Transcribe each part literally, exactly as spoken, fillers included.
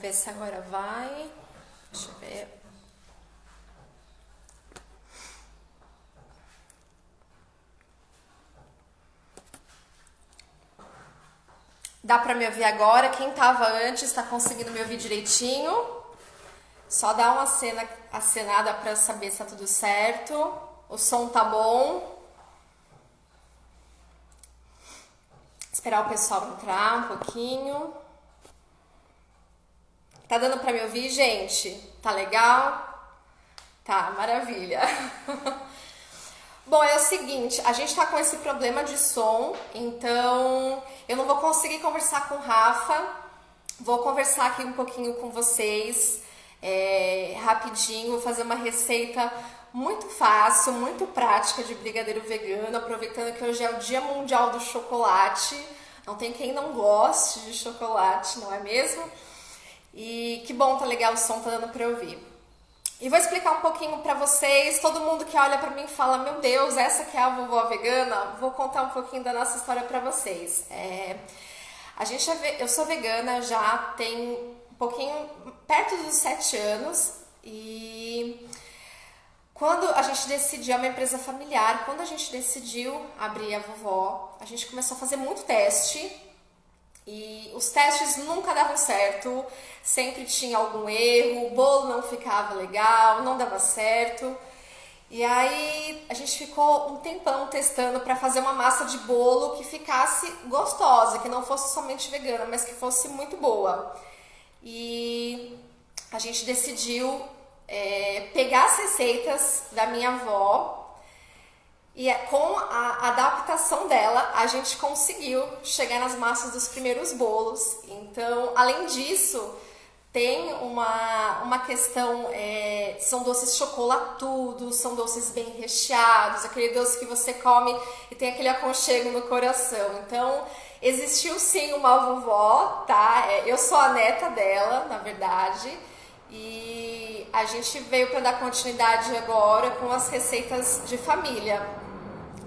Vamos ver se agora vai. Deixa eu ver. Dá pra me ouvir agora? Quem tava antes tá conseguindo me ouvir direitinho? Só dá uma cena acenada pra saber se tá tudo certo. O som tá bom. Esperar o pessoal entrar um pouquinho. Tá dando pra me ouvir, gente? Tá legal? Tá, maravilha. Bom, é o seguinte, a gente tá com esse problema de som, então eu não vou conseguir conversar com o Rafa, vou conversar aqui um pouquinho com vocês, é, rapidinho, vou fazer uma receita muito fácil, muito prática de brigadeiro vegano, aproveitando que hoje é o Dia Mundial do Chocolate, não tem quem não goste de chocolate, não é mesmo? E que bom, tá legal, o som tá dando pra eu ouvir. E vou explicar um pouquinho pra vocês, todo mundo que olha pra mim fala, meu Deus, essa que é a Vovó Vegana? Vou contar um pouquinho da nossa história pra vocês. É, a gente é, eu sou vegana já tem um pouquinho, perto dos sete anos, e quando a gente decidiu, é uma empresa familiar, quando a gente decidiu abrir a Vovó, a gente começou a fazer muito teste, e os testes nunca davam certo, sempre tinha algum erro, o bolo não ficava legal, não dava certo. E aí a gente ficou um tempão testando para fazer uma massa de bolo que ficasse gostosa, que não fosse somente vegana, mas que fosse muito boa. E a gente decidiu é, pegar as receitas da minha avó, e com a adaptação dela, a gente conseguiu chegar nas massas dos primeiros bolos. Então, além disso, tem uma, uma questão, é, são doces chocolatudos, são doces bem recheados, aquele doce que você come e tem aquele aconchego no coração. Então, existiu sim uma vovó, tá? Eu sou a neta dela, na verdade, e a gente veio para dar continuidade agora com as receitas de família.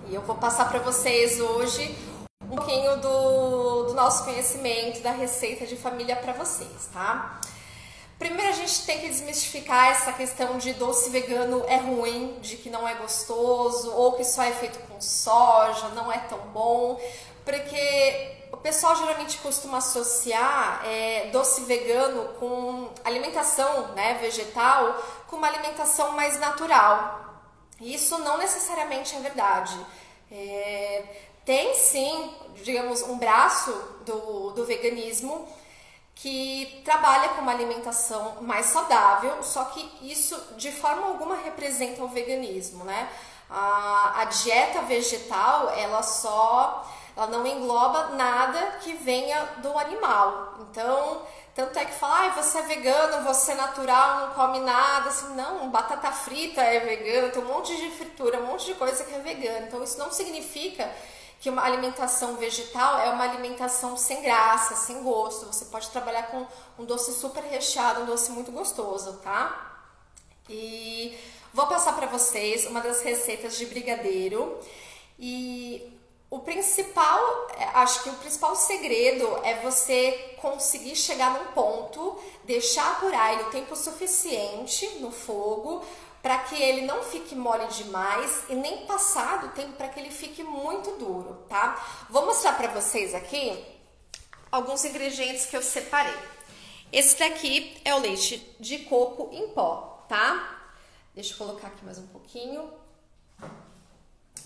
E eu vou passar para vocês hoje um pouquinho do, do nosso conhecimento, da receita de família para vocês, tá? Primeiro a gente tem que desmistificar essa questão de doce vegano é ruim, de que não é gostoso, ou que só é feito com soja, não é tão bom, porque o pessoal geralmente costuma associar é, doce vegano com alimentação, né, vegetal, com uma alimentação mais natural. Isso não necessariamente é verdade. É, tem sim, digamos, um braço do, do veganismo que trabalha com uma alimentação mais saudável, só que isso de forma alguma representa o veganismo, né? A, a dieta vegetal, ela só, ela não engloba nada que venha do animal. Então, tanto é que falar, ah, você é vegano, você é natural, não come nada, assim, não, batata frita é vegana, tem um monte de fritura, um monte de coisa que é vegana. Então isso não significa que uma alimentação vegetal é uma alimentação sem graça, sem gosto. Você pode trabalhar com um doce super recheado, um doce muito gostoso, tá? E vou passar para vocês uma das receitas de brigadeiro. E o principal, acho que o principal segredo é você conseguir chegar num ponto, deixar apurar ele o tempo suficiente no fogo para que ele não fique mole demais e nem passar do tempo para que ele fique muito duro, tá? Vou mostrar para vocês aqui alguns ingredientes que eu separei. Esse daqui é o leite de coco em pó, tá? Deixa eu colocar aqui mais um pouquinho.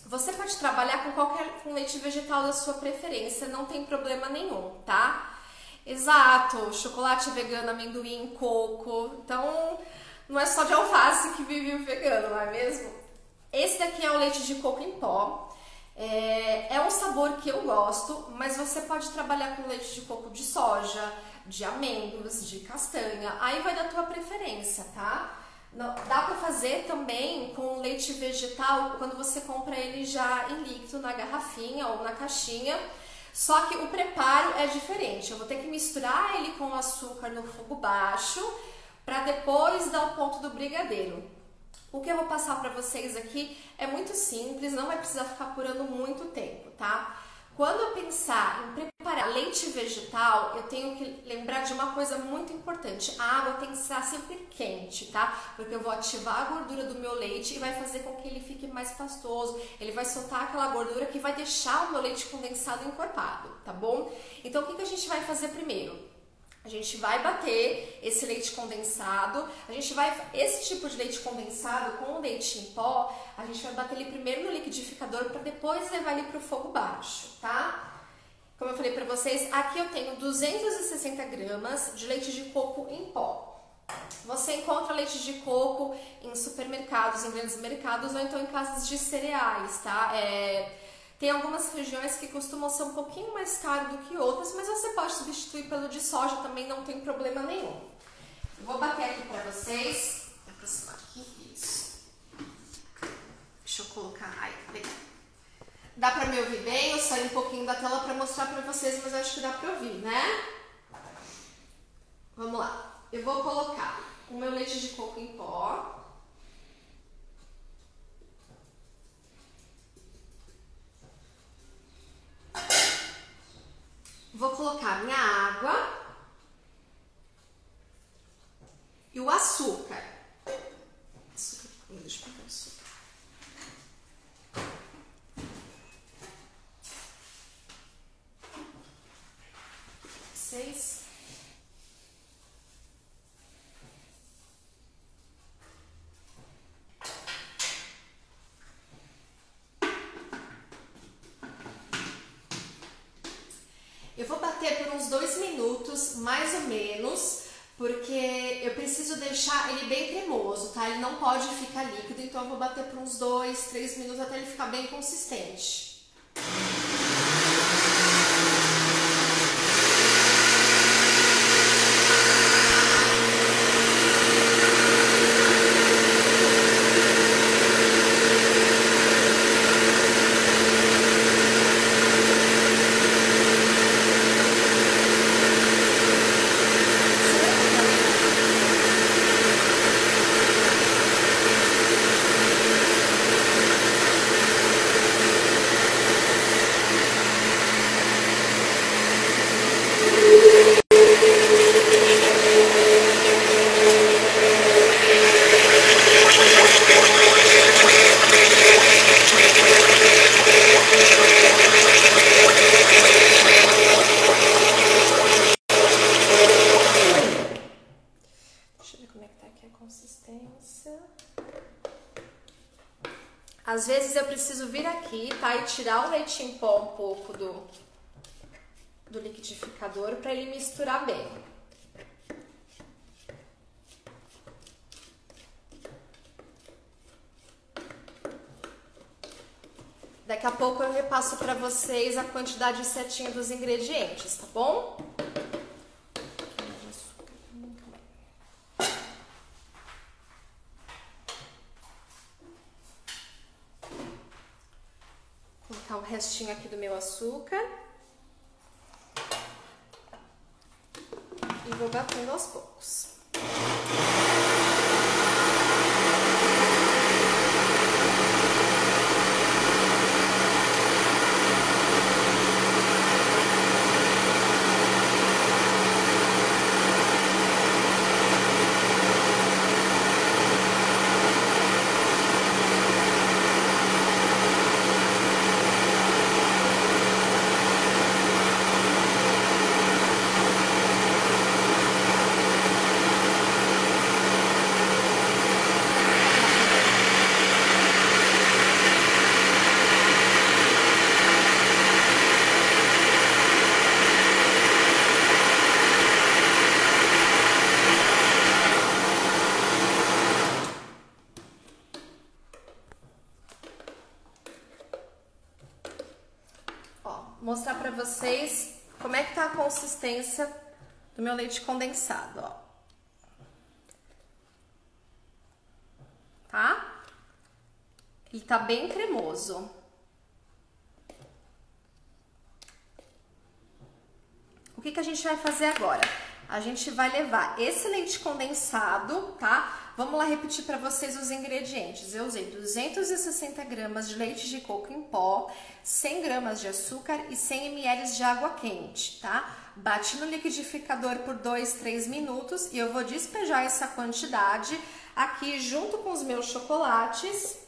Você pode trabalhar com qualquer com leite vegetal da sua preferência, não tem problema nenhum, tá? Exato, chocolate vegano, amendoim, coco, então não é só de alface que vive o vegano, não é mesmo? Esse daqui é o leite de coco em pó, é, é um sabor que eu gosto, mas você pode trabalhar com leite de coco de soja, de amêndoas, de castanha, aí vai da tua preferência, tá? Não, dá para fazer também com leite vegetal quando você compra ele já em líquido na garrafinha ou na caixinha, só que o preparo é diferente. Eu vou ter que misturar ele com açúcar no fogo baixo para depois dar o ponto do brigadeiro. O que eu vou passar para vocês aqui é muito simples, não vai precisar ficar apurando muito tempo, tá? Quando eu pensar em preparar leite vegetal, eu tenho que lembrar de uma coisa muito importante. A água tem que estar sempre quente, tá? Porque eu vou ativar a gordura do meu leite e vai fazer com que ele fique mais pastoso. Ele vai soltar aquela gordura que vai deixar o meu leite condensado encorpado, tá bom? Então, o que que a gente vai fazer primeiro? A gente vai bater esse leite condensado, a gente vai, esse tipo de leite condensado com o leite em pó, a gente vai bater ele primeiro no liquidificador para depois levar ele para o fogo baixo, tá? Como eu falei para vocês, aqui eu tenho duzentas e sessenta gramas de leite de coco em pó. Você encontra leite de coco em supermercados, em grandes mercados ou então em casas de cereais, tá? É... Tem algumas regiões que costumam ser um pouquinho mais caro do que outras, mas você pode substituir pelo de soja, também não tem problema nenhum. Eu vou bater aqui pra vocês. Vou aproximar aqui, isso. Deixa eu colocar... Ai, peraí. Dá pra me ouvir bem? Eu saí um pouquinho da tela pra mostrar pra vocês, mas acho que dá pra ouvir, né? Vamos lá. Eu vou colocar o meu leite de coco em pó. Vou colocar minha água e o açúcar. Açúcar. Deixa eu pegar o açúcar. Seis. Eu vou bater por uns dois minutos, mais ou menos, porque eu preciso deixar ele bem cremoso, tá? Ele não pode ficar líquido, então eu vou bater por uns dois, três minutos até ele ficar bem consistente. Às vezes eu preciso vir aqui, tá? E tirar o leite em pó um pouco do, do liquidificador para ele misturar bem. Daqui a pouco eu repasso para vocês a quantidade certinha dos ingredientes, tá bom? Colocar o restinho aqui do meu açúcar e vou batendo aos poucos. Mostrar pra vocês como é que tá a consistência do meu leite condensado, ó. Tá? Ele tá bem cremoso. O que que a gente vai fazer agora? a gente vai levar esse leite condensado, tá? Vamos lá repetir para vocês os ingredientes. Eu usei duzentos e sessenta gramas de leite de coco em pó, cem gramas de açúcar e cem mililitros de água quente, tá? Bate no liquidificador por dois, três minutos e eu vou despejar essa quantidade aqui junto com os meus chocolates.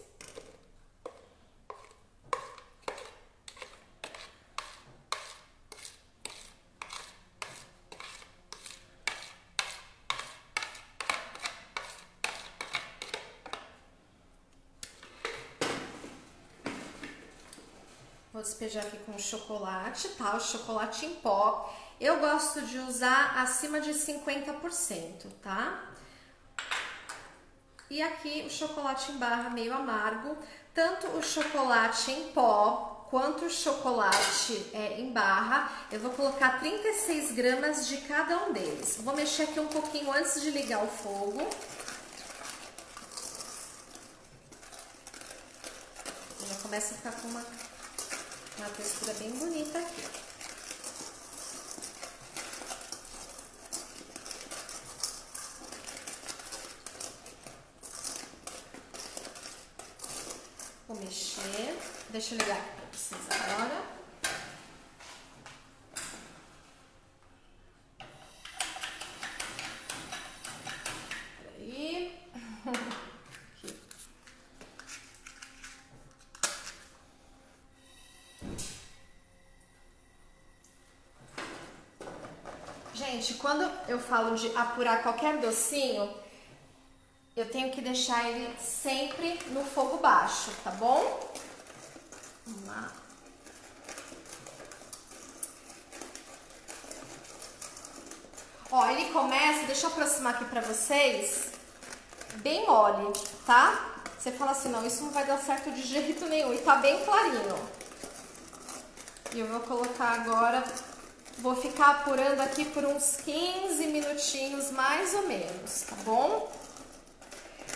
Vou despejar aqui com o chocolate, tá? O chocolate em pó. Eu gosto de usar acima de cinquenta por cento, tá? E aqui o chocolate em barra meio amargo. Tanto o chocolate em pó quanto o chocolate é, em barra, eu vou colocar trinta e seis gramas de cada um deles. Vou mexer aqui um pouquinho antes de ligar o fogo. Já começa a ficar com uma... uma textura bem bonita aqui. Vou mexer. Deixa eu ligar aqui pra vocês agora. Peraí. Gente, quando eu falo de apurar qualquer docinho, eu tenho que deixar ele sempre no fogo baixo, tá bom? Vamos lá. Ó, ele começa, deixa eu aproximar aqui pra vocês, bem mole, tá? Você fala assim, não, isso não vai dar certo de jeito nenhum, e tá bem clarinho. E eu vou colocar agora... Vou ficar apurando aqui por uns quinze minutinhos, mais ou menos, tá bom?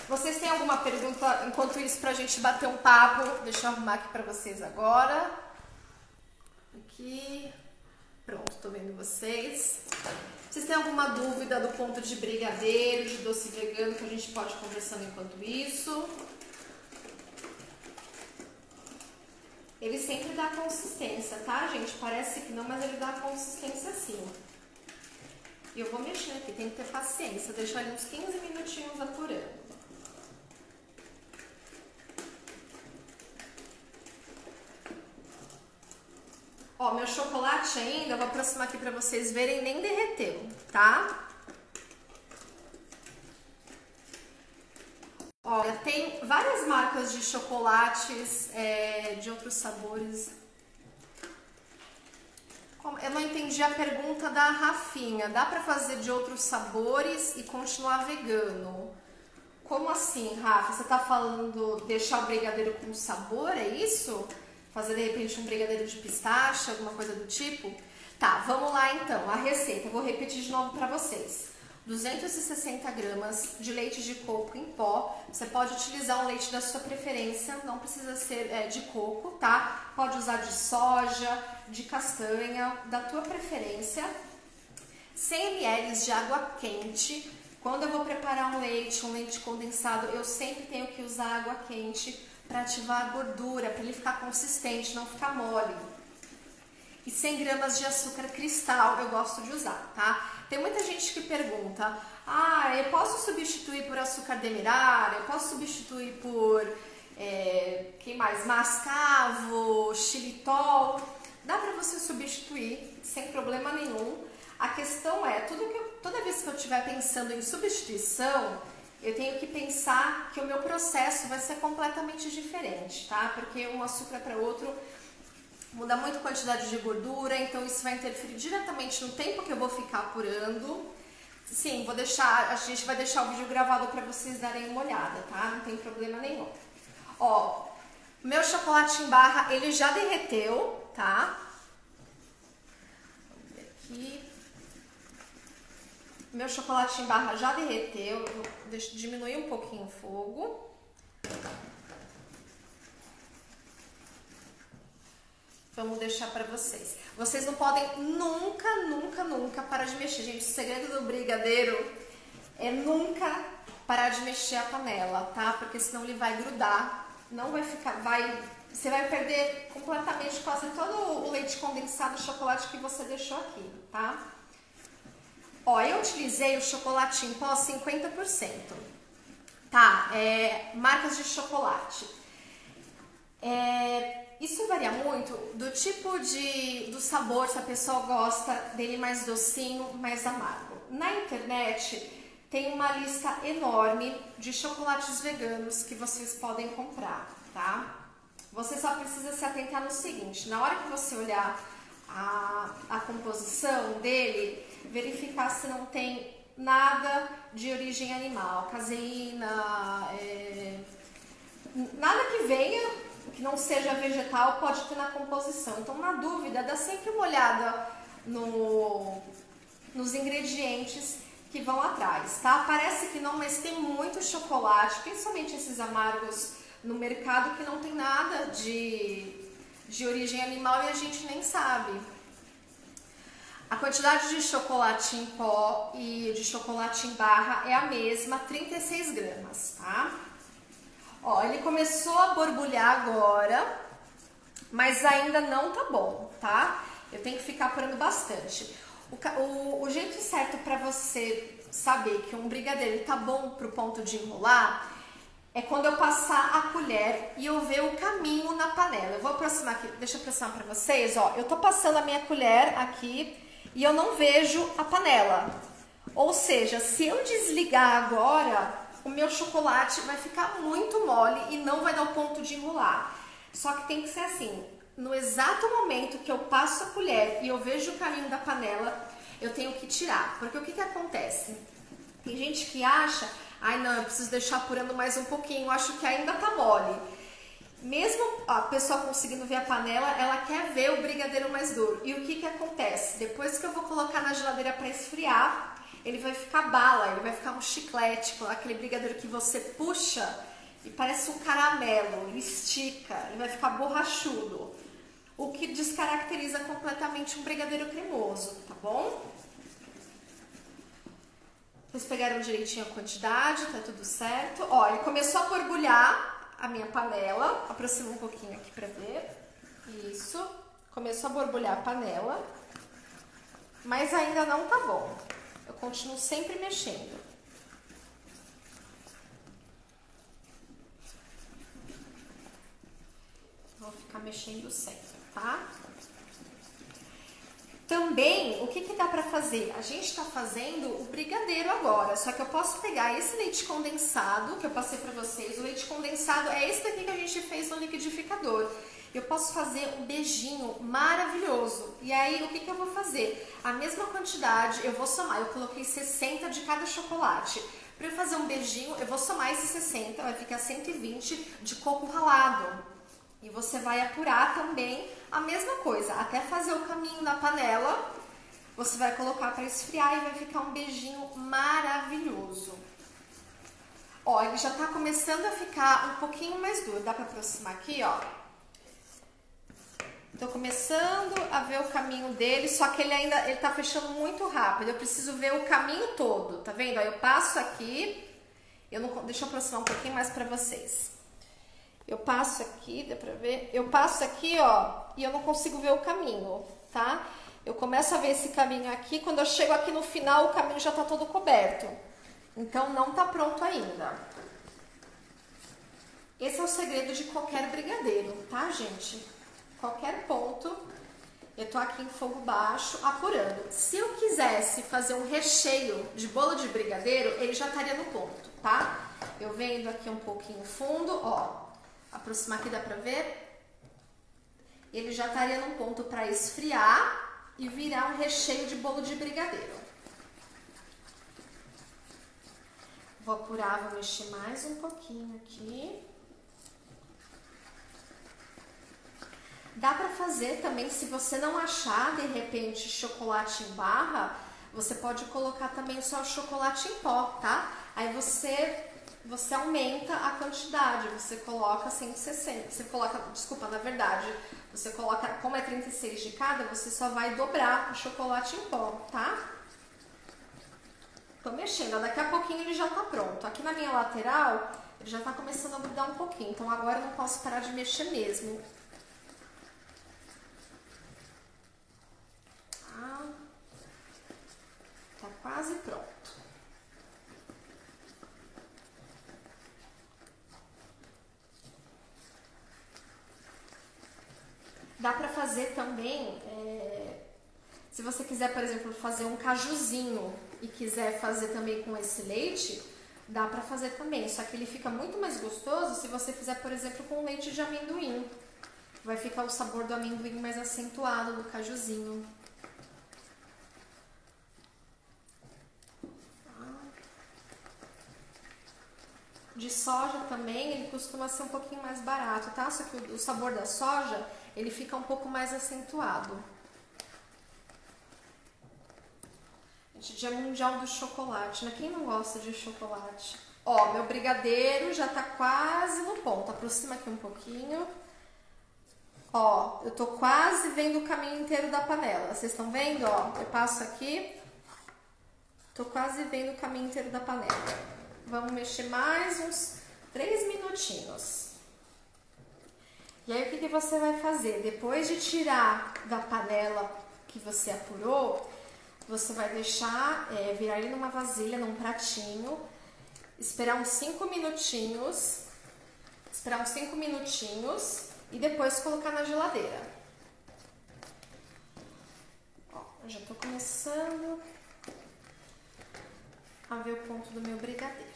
Vocês têm alguma pergunta, enquanto isso, pra gente bater um papo? Deixa eu arrumar aqui pra vocês agora. Aqui. Pronto, tô vendo vocês. Vocês têm alguma dúvida do ponto de brigadeiro, de doce vegano, que a gente pode ir conversando enquanto isso? Ele sempre dá consistência, tá, gente? Parece que não, mas ele dá consistência sim. E eu vou mexer aqui, tem que ter paciência. Deixar ele uns quinze minutinhos apurando. Ó, meu chocolate ainda, eu vou aproximar aqui pra vocês verem, nem derreteu, tá? Olha, tem várias marcas de chocolates, é, de outros sabores. Eu não entendi a pergunta da Rafinha. Dá pra fazer de outros sabores e continuar vegano? Como assim, Rafa? Você tá falando deixar o brigadeiro com sabor, é isso? Fazer, de repente, um brigadeiro de pistache, alguma coisa do tipo? Tá, vamos lá então. A receita, eu vou repetir de novo pra vocês. duzentos e sessenta gramas de leite de coco em pó. Você pode utilizar um leite da sua preferência, não precisa ser é, de coco, tá? Pode usar de soja, de castanha, da tua preferência. cem mililitros de água quente. Quando eu vou preparar um leite, um leite condensado, eu sempre tenho que usar água quente para ativar a gordura, para ele ficar consistente, não ficar mole. E cem gramas de açúcar cristal eu gosto de usar, tá? Tem muita gente que pergunta, ah, eu posso substituir por açúcar demerara, eu posso substituir por, é, que mais, mascavo, xilitol. Dá pra você substituir sem problema nenhum. A questão é, tudo que eu, toda vez que eu estiver pensando em substituição, eu tenho que pensar que o meu processo vai ser completamente diferente, tá? Porque um açúcar para outro... muda muito a quantidade de gordura, então isso vai interferir diretamente no tempo que eu vou ficar apurando. Sim, vou deixar, a gente vai deixar o vídeo gravado para vocês darem uma olhada, tá? Não tem problema nenhum. Ó, meu chocolate em barra, ele já derreteu, tá? Vamos ver aqui. Meu chocolate em barra já derreteu, eu vou diminuir um pouquinho o fogo. Vamos deixar para vocês. Vocês não podem nunca, nunca, nunca parar de mexer. Gente, o segredo do brigadeiro é nunca parar de mexer a panela, tá? Porque senão ele vai grudar, não vai ficar... vai, você vai perder completamente quase todo o leite condensado, o chocolate que você deixou aqui, tá? Ó, eu utilizei o chocolate em pó cinquenta por cento, tá? É, marcas de chocolate. É... Isso varia muito do tipo de, do sabor, se a pessoa gosta dele mais docinho, mais amargo. Na internet tem uma lista enorme de chocolates veganos que vocês podem comprar, tá? Você só precisa se atentar no seguinte, na hora que você olhar a, a composição dele, verificar se não tem nada de origem animal, caseína, é, nada que venha... que não seja vegetal, pode ter na composição. Então, na dúvida, dá sempre uma olhada no, nos ingredientes que vão atrás, tá? Parece que não, mas tem muito chocolate, principalmente esses amargos no mercado, que não tem nada de, de origem animal e a gente nem sabe. A quantidade de chocolate em pó e de chocolate em barra é a mesma, trinta e seis gramas, tá? Ó, ele começou a borbulhar agora, mas ainda não tá bom, tá? Eu tenho que ficar apurando bastante. O, o, o jeito certo pra você saber que um brigadeiro tá bom pro ponto de enrolar é quando eu passar a colher e eu ver o caminho na panela. Eu vou aproximar aqui, deixa eu aproximar pra vocês, ó. Eu tô passando a minha colher aqui e eu não vejo a panela. Ou seja, se eu desligar agora... o meu chocolate vai ficar muito mole e não vai dar o ponto de enrolar. Só que tem que ser assim, no exato momento que eu passo a colher e eu vejo o caminho da panela, eu tenho que tirar. Porque o que que acontece? Tem gente que acha, ai não, eu preciso deixar apurando mais um pouquinho, acho que ainda tá mole. Mesmo a pessoa conseguindo ver a panela, ela quer ver o brigadeiro mais duro. E o que que acontece? Depois que eu vou colocar na geladeira para esfriar, ele vai ficar bala, ele vai ficar um chiclete, aquele brigadeiro que você puxa e parece um caramelo, ele estica, ele vai ficar borrachudo, o que descaracteriza completamente um brigadeiro cremoso, tá bom? Vocês pegaram direitinho a quantidade, tá tudo certo. Ó, ele começou a borbulhar a minha panela, aproxima um pouquinho aqui pra ver, isso, começou a borbulhar a panela, mas ainda não tá bom. Eu continuo sempre mexendo. Vou ficar mexendo sempre, tá? Também, o que que dá pra fazer? A gente tá fazendo o brigadeiro agora, só que eu posso pegar esse leite condensado que eu passei pra vocês. O leite condensado é esse daqui que a gente fez no liquidificador. Eu posso fazer um beijinho maravilhoso. E aí, o que que eu vou fazer? A mesma quantidade, eu vou somar. Eu coloquei sessenta de cada chocolate. Para eu fazer um beijinho, eu vou somar esses sessenta, vai ficar cento e vinte de coco ralado. E você vai apurar também a mesma coisa. Até fazer o caminho na panela, você vai colocar para esfriar e vai ficar um beijinho maravilhoso. Ó, ele já tá começando a ficar um pouquinho mais duro. Dá para aproximar aqui, ó. Tô começando a ver o caminho dele, só que ele ainda, ele tá fechando muito rápido, eu preciso ver o caminho todo, tá vendo? Aí eu passo aqui, eu não, deixa eu aproximar um pouquinho mais pra vocês. Eu passo aqui, dá pra ver? Eu passo aqui, ó, e eu não consigo ver o caminho, tá? Eu começo a ver esse caminho aqui, quando eu chego aqui no final, o caminho já tá todo coberto. Então, não tá pronto ainda. Esse é o segredo de qualquer brigadeiro, tá, gente? Qualquer ponto, eu tô aqui em fogo baixo, apurando. Se eu quisesse fazer um recheio de bolo de brigadeiro, ele já estaria no ponto, tá? Eu vendo aqui um pouquinho fundo, ó, aproximar aqui, dá pra ver? Ele já estaria no ponto pra esfriar e virar um recheio de bolo de brigadeiro. Vou apurar, vou mexer mais um pouquinho aqui. Dá pra fazer também, se você não achar, de repente, chocolate em barra, você pode colocar também só chocolate em pó, tá? Aí você você aumenta a quantidade, você coloca cento e sessenta, você coloca, desculpa, na verdade, você coloca, como é trinta e seis de cada, você só vai dobrar o chocolate em pó, tá? Tô mexendo, daqui a pouquinho ele já tá pronto. Aqui na minha lateral, ele já tá começando a grudar um pouquinho, então agora eu não posso parar de mexer mesmo. Ah, tá quase pronto. Dá pra fazer também, é, se você quiser, por exemplo, fazer um cajuzinho e quiser fazer também com esse leite, dá pra fazer também. Só que ele fica muito mais gostoso se você fizer, por exemplo, com leite de amendoim. Vai ficar o sabor do amendoim mais acentuado, do cajuzinho. De soja também, ele costuma ser um pouquinho mais barato, tá? Só que o sabor da soja, ele fica um pouco mais acentuado. Gente, Dia Mundial do Chocolate, né? Quem não gosta de chocolate? Ó, meu brigadeiro já tá quase no ponto. Aproxima aqui um pouquinho. Ó, eu tô quase vendo o caminho inteiro da panela. Vocês estão vendo? Ó, eu passo aqui. Tô quase vendo o caminho inteiro da panela. Vamos mexer mais uns três minutinhos. E aí, o que, que você vai fazer? Depois de tirar da panela que você apurou, você vai deixar, é, virar ele numa vasilha, num pratinho, esperar uns cinco minutinhos, esperar uns cinco minutinhos e depois colocar na geladeira. Ó, eu já tô começando a ver o ponto do meu brigadeiro.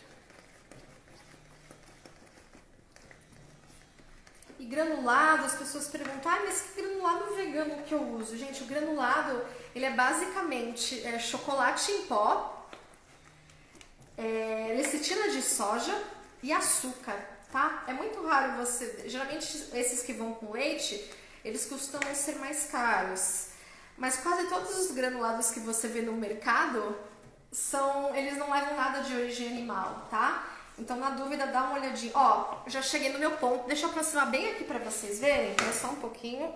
E granulado, as pessoas perguntam, ah, mas que granulado vegano que eu uso? Gente, o granulado, ele é basicamente é, chocolate em pó, é, lecitina de soja e açúcar, tá? É muito raro você... Geralmente, esses que vão com leite, eles costumam ser mais caros. Mas quase todos os granulados que você vê no mercado, são, eles não levam nada de origem animal, tá? Então, na dúvida, dá uma olhadinha. Ó, já cheguei no meu ponto. Deixa eu aproximar bem aqui pra vocês verem. É só um pouquinho.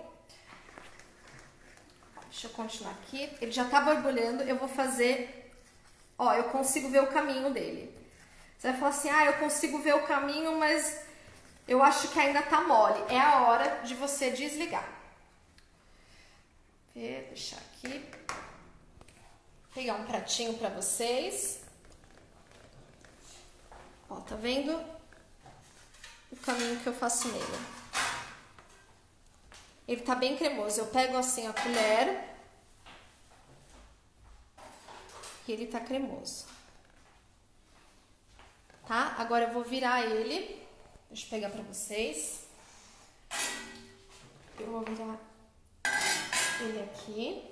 Deixa eu continuar aqui. Ele já tá borbulhando. Eu vou fazer... Ó, eu consigo ver o caminho dele. Você vai falar assim, ah, eu consigo ver o caminho, mas eu acho que ainda tá mole. É a hora de você desligar. Vou deixar aqui. Pegar um pratinho pra vocês. Ó, tá vendo o caminho que eu faço nele? Ele tá bem cremoso. Eu pego assim a colher e ele tá cremoso. Tá? Agora eu vou virar ele. Deixa eu pegar pra vocês. Eu vou virar ele aqui.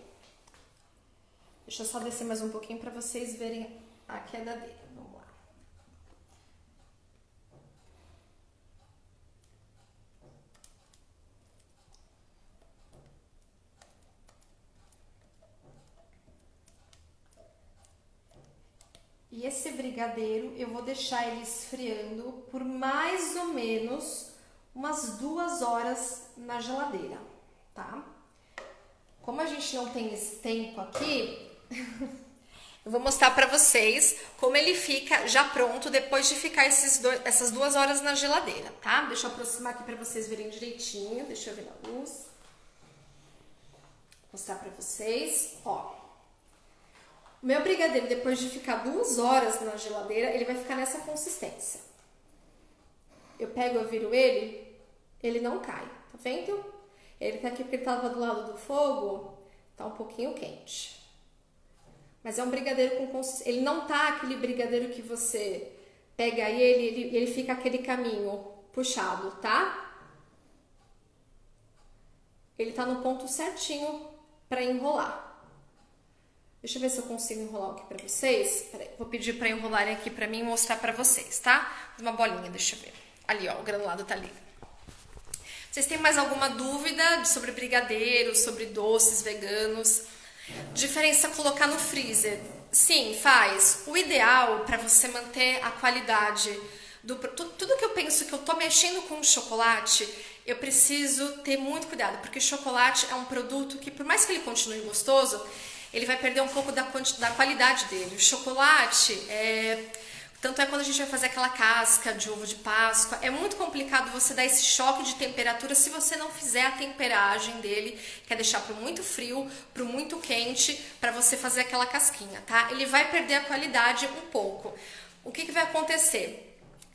Deixa eu só descer mais um pouquinho para vocês verem a queda dele. Vamos lá. E esse brigadeiro eu vou deixar ele esfriando por mais ou menos umas duas horas na geladeira, tá? Como a gente não tem esse tempo aqui... Eu vou mostrar pra vocês como ele fica já pronto depois de ficar esses dois, essas duas horas na geladeira, tá? Deixa eu aproximar aqui pra vocês verem direitinho. Deixa eu ver na luz. Vou mostrar pra vocês. Ó, o meu brigadeiro, depois de ficar duas horas na geladeira, ele vai ficar nessa consistência. Eu pego, eu viro ele, ele não cai, tá vendo? Ele tá aqui porque ele tava do lado do fogo, tá um pouquinho quente. Mas é um brigadeiro com consistência. Ele não tá aquele brigadeiro que você pega e ele, ele, ele fica aquele caminho puxado, tá? Ele tá no ponto certinho pra enrolar. Deixa eu ver se eu consigo enrolar aqui pra vocês. Peraí, vou pedir pra enrolarem aqui pra mim e mostrar pra vocês, tá? Uma bolinha, deixa eu ver. Ali, ó, o granulado tá ali. Vocês têm mais alguma dúvida sobre brigadeiros, sobre doces veganos? Diferença colocar no freezer? Sim, faz. O ideal para você manter a qualidade do, tudo que eu penso que eu tô mexendo com chocolate, eu preciso ter muito cuidado, porque chocolate é um produto que, por mais que ele continue gostoso, ele vai perder um pouco da, da qualidade dele. O chocolate, é, tanto é quando a gente vai fazer aquela casca de ovo de Páscoa, é muito complicado você dar esse choque de temperatura se você não fizer a temperagem dele, que é deixar para muito frio, para muito quente, para você fazer aquela casquinha, tá? Ele vai perder a qualidade um pouco. O que que vai acontecer?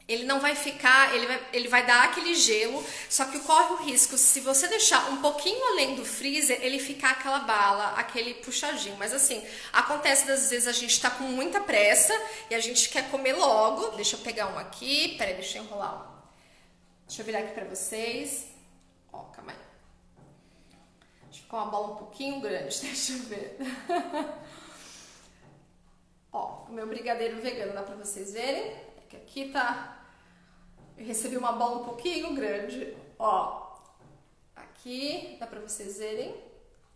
Ele não vai ficar, ele vai, ele vai dar aquele gelo, só que corre o risco, se você deixar um pouquinho além do freezer, ele ficar aquela bala, aquele puxadinho. Mas assim, acontece das vezes a gente tá com muita pressa e a gente quer comer logo. Deixa eu pegar um aqui, peraí, deixa eu enrolar um. Deixa eu virar aqui pra vocês. Ó, calma aí. Acho que ficou uma bola um pouquinho grande, deixa eu ver. Ó, o meu brigadeiro vegano, dá pra vocês verem? Aqui tá, eu recebi uma bola um pouquinho grande, ó, aqui, dá pra vocês verem,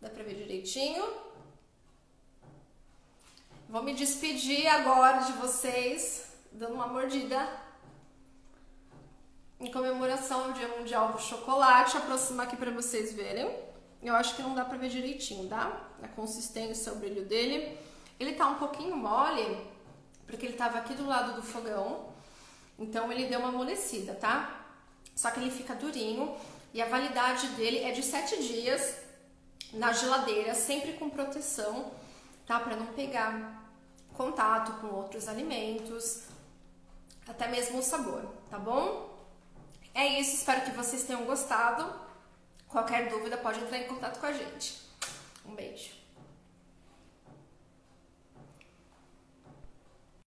dá pra ver direitinho. Vou me despedir agora de vocês, dando uma mordida, em comemoração ao Dia Mundial do Chocolate. Aproximar aqui pra vocês verem, eu acho que não dá pra ver direitinho, tá? A consistência, o brilho dele, ele tá um pouquinho mole, porque ele tava aqui do lado do fogão, então ele deu uma amolecida, tá? Só que ele fica durinho e a validade dele é de sete dias na geladeira, sempre com proteção, tá? Pra não pegar contato com outros alimentos, até mesmo o sabor, tá bom? É isso, espero que vocês tenham gostado. Qualquer dúvida pode entrar em contato com a gente. Um beijo.